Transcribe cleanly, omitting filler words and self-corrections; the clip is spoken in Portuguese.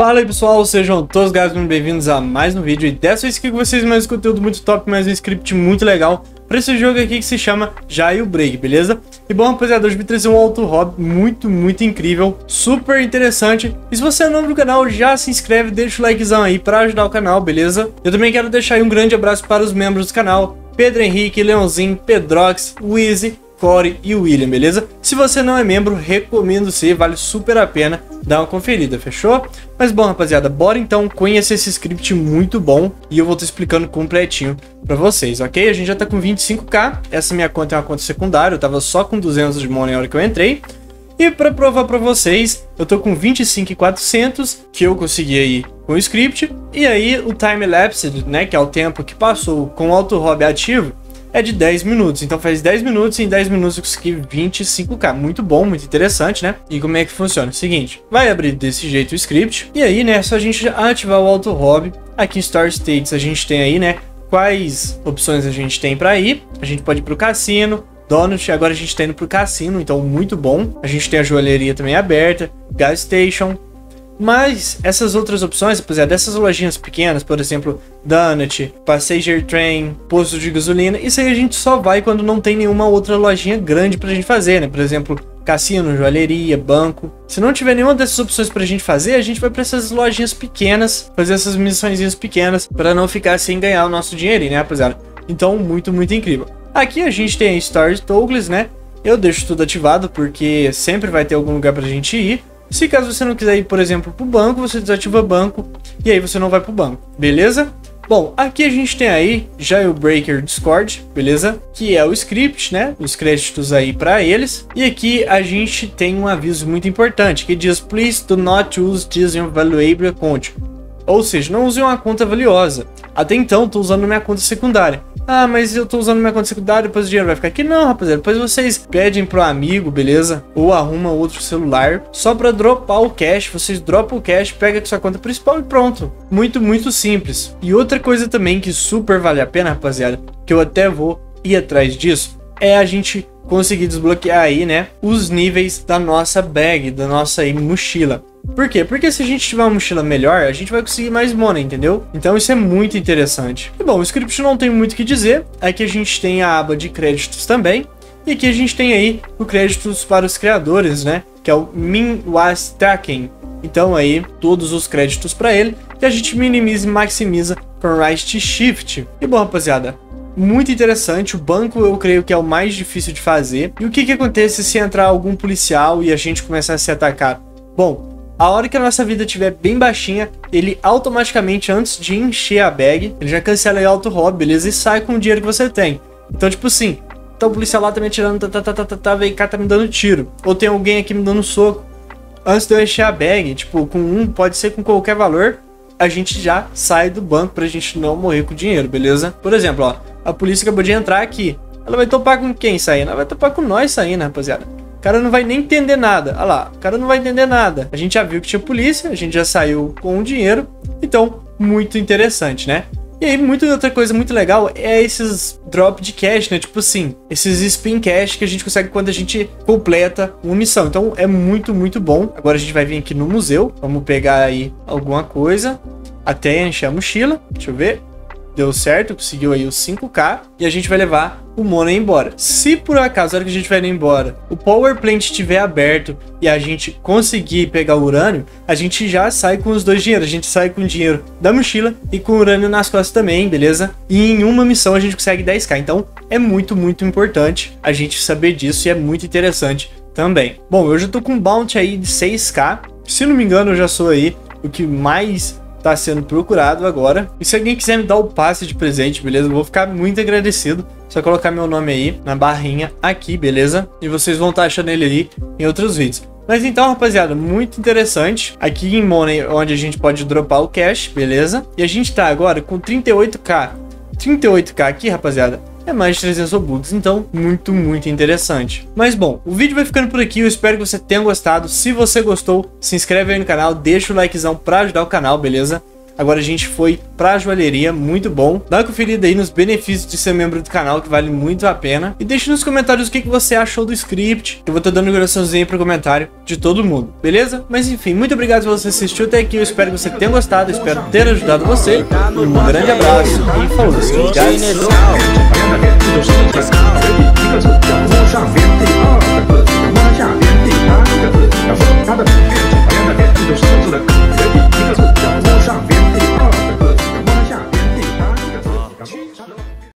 Fala aí pessoal, sejam todos muito bem-vindos a mais um vídeo. E dessa vez aqui com vocês mais um conteúdo muito top, mais um script muito legal para esse jogo aqui que se chama Jailbreak, beleza? E bom rapaziada, hoje me trouxe um auto hobby muito incrível, super interessante. E se você é novo no canal, já se inscreve, deixa o likezão aí para ajudar o canal, beleza? Eu também quero deixar aí um grande abraço para os membros do canal, Pedro Henrique, Leonzinho, Pedrox, Wizzy, Corey e William, beleza? Se você não é membro, recomendo ser, vale super a pena dar uma conferida, fechou? Mas bom, rapaziada, bora então conhecer esse script muito bom e eu vou estar explicando completinho pra vocês, ok? A gente já tá com 25k, essa minha conta é uma conta secundária, eu tava só com 200 de money na hora que eu entrei. E pra provar pra vocês, eu tô com 25.400 que eu consegui aí com o script. E aí o time lapse, né, que é o tempo que passou com o auto hobby ativo, é de 10 minutos, então faz 10 minutos e em 10 minutos eu consegui 25k, muito bom, muito interessante, né? E como é que funciona? Seguinte, vai abrir desse jeito o script, e aí, né, é só a gente ativar o auto hobby. Aqui em Store States a gente tem aí, né, quais opções a gente tem para ir, a gente pode ir pro cassino, donut, agora a gente tá indo pro cassino, então muito bom. A gente tem a joalheria também aberta, gas station, mas essas outras opções, rapaziada, dessas lojinhas pequenas, por exemplo, Donut, Passenger Train, posto de gasolina, isso aí a gente só vai quando não tem nenhuma outra lojinha grande pra gente fazer, né? Por exemplo, cassino, joalheria, banco. Se não tiver nenhuma dessas opções pra gente fazer, a gente vai pra essas lojinhas pequenas, fazer essas missõezinhas pequenas, pra não ficar sem ganhar o nosso dinheirinho, né, rapaziada? Então, muito incrível. Aqui a gente tem a Star Toggles, né? Eu deixo tudo ativado, porque sempre vai ter algum lugar pra gente ir. Se caso você não quiser ir, por exemplo, para o banco, você desativa banco e aí você não vai para o banco, beleza? Bom, aqui a gente tem aí Jailbreaker Discord, beleza? Que é o script, né? Os créditos aí para eles. E aqui a gente tem um aviso muito importante que diz: Please do not use this valuable account. Ou seja, não use uma conta valiosa. Até então, estou usando minha conta secundária. Ah, mas eu tô usando minha conta secundária, depois o dinheiro vai ficar aqui. Não, rapaziada, depois vocês pedem pro amigo, beleza? Ou arruma outro celular só pra dropar o cash. Vocês dropam o cash, pega com sua conta principal e pronto. Muito simples. E outra coisa também que super vale a pena, rapaziada, que eu até vou ir atrás disso, é a gente conseguir desbloquear aí, né, os níveis da nossa bag, da nossa aí mochila. Por quê? Porque se a gente tiver uma mochila melhor, a gente vai conseguir mais money, entendeu? Então isso é muito interessante. E bom, o script não tem muito o que dizer. Aqui a gente tem a aba de créditos também. E aqui a gente tem aí o créditos para os criadores, né? Que é o Min Was Taken. Então aí, todos os créditos para ele. E a gente minimiza e maximiza com Right Shift. E bom, rapaziada, muito interessante. O banco eu creio que é o mais difícil de fazer. E o que acontece se entrar algum policial e a gente começar a se atacar? Bom, a hora que a nossa vida estiver bem baixinha, ele automaticamente, antes de encher a bag, ele já cancela aí o auto hobby, beleza? E sai com o dinheiro que você tem. Então, tipo assim, tá o policial lá tá me atirando, vem cá, tá me dando tiro. Ou tem alguém aqui me dando soco. Antes de eu encher a bag, tipo, com um, pode ser com qualquer valor, a gente já sai do banco pra gente não morrer com o dinheiro, beleza? Por exemplo, ó, a polícia acabou de entrar aqui. Ela vai topar com quem saindo? Ela vai topar com nós saindo, rapaziada. O cara não vai nem entender nada. Olha lá, o cara não vai entender nada. A gente já viu que tinha polícia, a gente já saiu com o dinheiro. Então, muito interessante, né? E aí, outra coisa muito legal é esses drop de cash, né? Tipo assim, esses spin cash que a gente consegue quando a gente completa uma missão. Então, é muito bom. Agora a gente vai vir aqui no museu. Vamos pegar aí alguma coisa até encher a mochila. Deixa eu ver. Deu certo, conseguiu aí os 5k e a gente vai levar o money embora. Se por acaso, na hora que a gente vai indo embora, o power plant estiver aberto e a gente conseguir pegar o urânio, a gente já sai com os dois dinheiros. A gente sai com o dinheiro da mochila e com o urânio nas costas também, beleza? E em uma missão a gente consegue 10k. Então é muito importante a gente saber disso e é muito interessante também. Bom, eu já tô com um bounty aí de 6k. Se não me engano, eu já sou aí o que mais tá sendo procurado agora. E se alguém quiser me dar o passe de presente, beleza? Eu vou ficar muito agradecido. Só colocar meu nome aí na barrinha aqui, beleza? E vocês vão estar achando ele aí em outros vídeos. Mas então, rapaziada, muito interessante. Aqui em Money, onde a gente pode dropar o cash, beleza? E a gente tá agora com 38k. 38k aqui, rapaziada, é mais de 300 Robux, então muito interessante. Mas bom, o vídeo vai ficando por aqui, eu espero que você tenha gostado. Se você gostou, se inscreve aí no canal, deixa o likezão pra ajudar o canal, beleza? Agora a gente foi pra joalheria, muito bom. Dá uma conferida aí nos benefícios de ser membro do canal, que vale muito a pena. E deixa nos comentários o que você achou do script. Eu vou estar dando um coraçãozinho pro comentário de todo mundo, beleza? Mas enfim, muito obrigado se você assistiu até aqui. Eu espero que você tenha gostado, espero ter ajudado você. Um grande abraço e falou.